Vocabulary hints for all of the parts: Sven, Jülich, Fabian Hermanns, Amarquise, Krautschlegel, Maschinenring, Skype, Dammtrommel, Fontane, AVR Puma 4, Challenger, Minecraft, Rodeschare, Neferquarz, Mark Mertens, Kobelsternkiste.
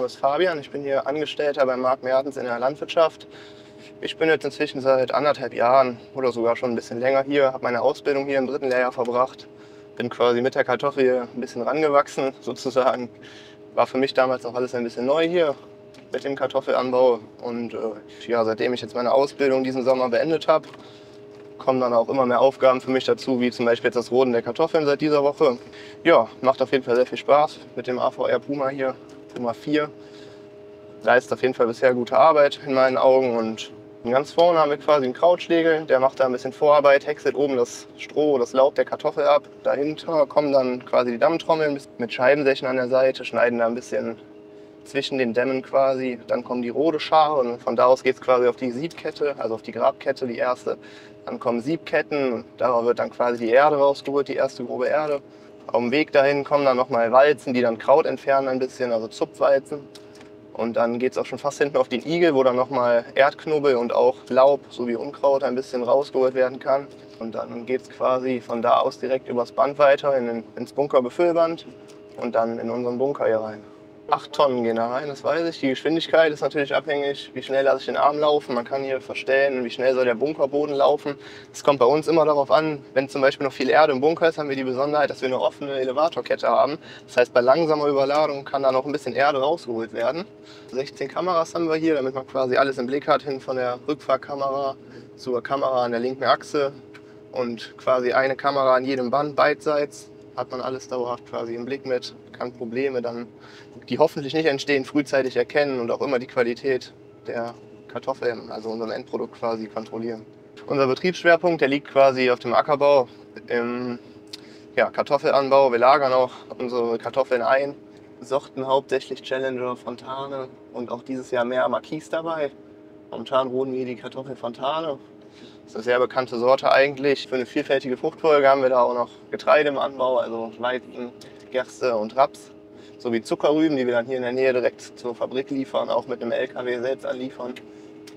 Name ist Fabian, ich bin hier Angestellter bei Mark Mertens in der Landwirtschaft. Ich bin jetzt inzwischen seit 1,5 Jahren oder sogar schon ein bisschen länger hier, habe meine Ausbildung hier im 3. Lehrjahr verbracht, bin quasi mit der Kartoffel hier ein bisschen rangewachsen sozusagen. War für mich damals noch alles ein bisschen neu hier mit dem Kartoffelanbau und ja, seitdem ich jetzt meine Ausbildung diesen Sommer beendet habe, kommen dann auch immer mehr Aufgaben für mich dazu, wie zum Beispiel jetzt das Roden der Kartoffeln seit dieser Woche. Ja, macht auf jeden Fall sehr viel Spaß mit dem AVR Puma hier, Puma 4. Leistet auf jeden Fall bisher gute Arbeit in meinen Augen und ganz vorne haben wir quasi einen Krautschlegel, der macht da ein bisschen Vorarbeit, häckselt oben das Stroh, das Laub der Kartoffel ab. Dahinter kommen dann quasi die Dammtrommeln mit Scheibensächen an der Seite, schneiden da ein bisschen zwischen den Dämmen quasi, dann kommen die Rodeschare und von da aus geht es quasi auf die Siebkette, also auf die Grabkette, die erste. Dann kommen Siebketten und darauf wird dann quasi die Erde rausgeholt, die erste grobe Erde. Auf dem Weg dahin kommen dann nochmal Walzen, die dann Kraut entfernen ein bisschen, also Zupfwalzen. Und dann geht es auch schon fast hinten auf den Igel, wo dann nochmal Erdknubbel und auch Laub sowie Unkraut ein bisschen rausgeholt werden kann. Und dann geht es quasi von da aus direkt übers Band weiter ins Bunkerbefüllband und dann in unseren Bunker hier rein. 8 Tonnen gehen da rein, das weiß ich. Die Geschwindigkeit ist natürlich abhängig, wie schnell lasse ich den Arm laufen. Man kann hier verstellen, wie schnell soll der Bunkerboden laufen. Es kommt bei uns immer darauf an, wenn zum Beispiel noch viel Erde im Bunker ist, haben wir die Besonderheit, dass wir eine offene Elevatorkette haben. Das heißt, bei langsamer Überladung kann da noch ein bisschen Erde rausgeholt werden. 16 Kameras haben wir hier, damit man quasi alles im Blick hat, hin von der Rückfahrkamera zur Kamera an der linken Achse und quasi eine Kamera an jedem Band beidseits. Hat man alles dauerhaft quasi im Blick mit, kann Probleme dann, die hoffentlich nicht entstehen, frühzeitig erkennen und auch immer die Qualität der Kartoffeln, also unserem Endprodukt quasi kontrollieren. Unser Betriebsschwerpunkt, der liegt quasi auf dem Ackerbau, im Kartoffelanbau. Wir lagern auch unsere Kartoffeln ein, Sorten hauptsächlich Challenger, Fontane und auch dieses Jahr mehr Amarquise dabei. Momentan roden wir die Kartoffel Fontane. Das ist eine sehr bekannte Sorte eigentlich. Für eine vielfältige Fruchtfolge haben wir da auch noch Getreide im Anbau, also Weizen, Gerste und Raps, sowie Zuckerrüben, die wir dann hier in der Nähe direkt zur Fabrik liefern, auch mit einem LKW selbst anliefern,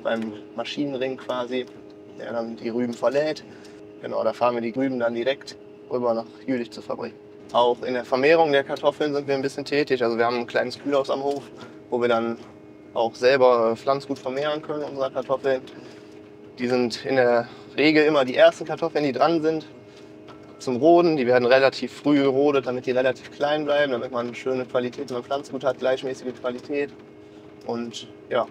beim Maschinenring quasi, der dann die Rüben verlädt. Genau, da fahren wir die Rüben dann direkt rüber nach Jülich zur Fabrik. Auch in der Vermehrung der Kartoffeln sind wir ein bisschen tätig. Also wir haben ein kleines Kühlhaus am Hof, wo wir dann auch selber Pflanzgut vermehren können, unsere Kartoffeln. Die sind in der Regel immer die ersten Kartoffeln, die dran sind zum Roden. Die werden relativ früh gerodet, damit die relativ klein bleiben, damit man eine schöne Qualität, wenn man Pflanzgut hat, gleichmäßige Qualität und ja,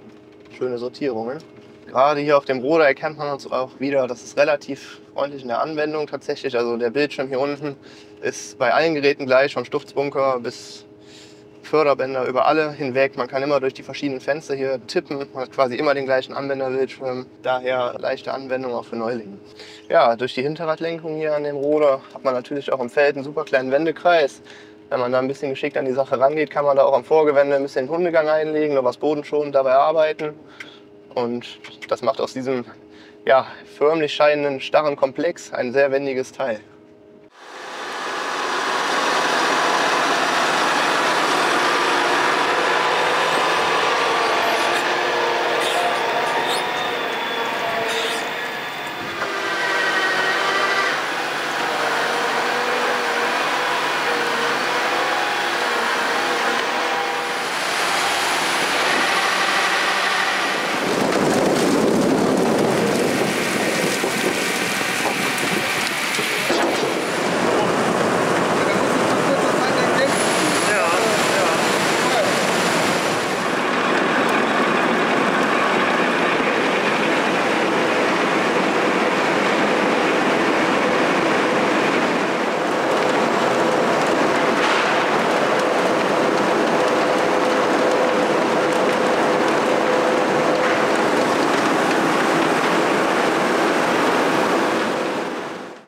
schöne Sortierungen. Gerade hier auf dem Roder erkennt man uns auch wieder, das ist relativ freundlich in der Anwendung tatsächlich. Also der Bildschirm hier unten ist bei allen Geräten gleich, vom Stutzbunker bis Förderbänder über alle hinweg. Man kann immer durch die verschiedenen Fenster hier tippen. Man hat quasi immer den gleichen Anwenderbildschirm. Daher leichte Anwendung auch für Neulinge. Ja, durch die Hinterradlenkung hier an dem Roder hat man natürlich auch im Feld einen super kleinen Wendekreis. Wenn man da ein bisschen geschickt an die Sache rangeht, kann man da auch am Vorgewende ein bisschen den Hundegang einlegen, noch was bodenschonend dabei arbeiten. Und das macht aus diesem förmlich scheinenden starren Komplex ein sehr wendiges Teil.